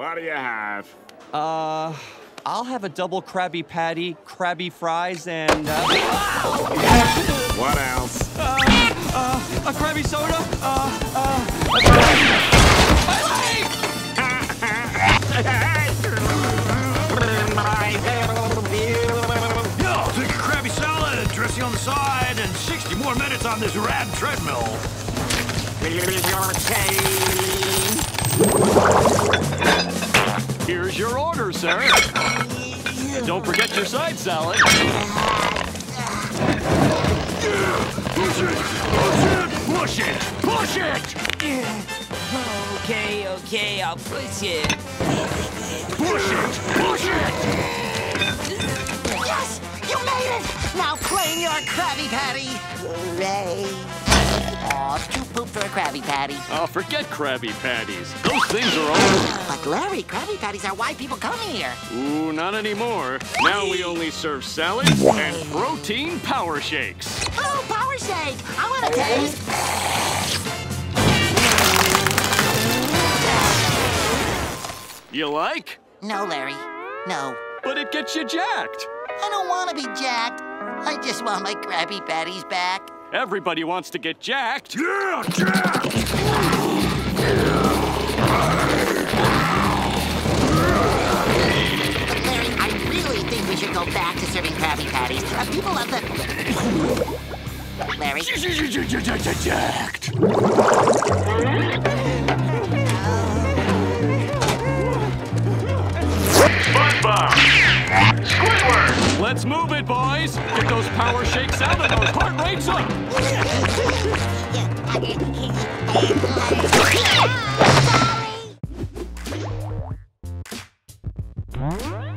What do you have? I'll have a double Krabby Patty, Krabby Fries, and... What else? A Krabby Soda, My leg! Yo, take a Krabby Salad, dressing on the side, and 60 more minutes on this rad treadmill. Here's your order, sir. And don't forget your side salad. Push it! Push it! Push it! Push it! Okay, okay, I'll push it. Push it! Push it! Yes! You made it! Now claim your Krabby Patty! Hooray! Aw, too poop for a Krabby Patty. Oh, forget Krabby Patties. Those things are old. But Larry, Krabby Patties are why people come here. Ooh, not anymore. Now we only serve salads and protein power shakes. Oh, power shake! I want a taste. You like? No, Larry. No. But it gets you jacked. I don't want to be jacked. I just want my Krabby Patties back. Everybody wants to get jacked. Yeah, jacked! But Larry, I really think we should go back to serving Krabby Patties. People love the... Larry? Jacked! SpongeBob! Squidward! Let's move it, boys! Get those power shakes out and those heart rates up! Sorry!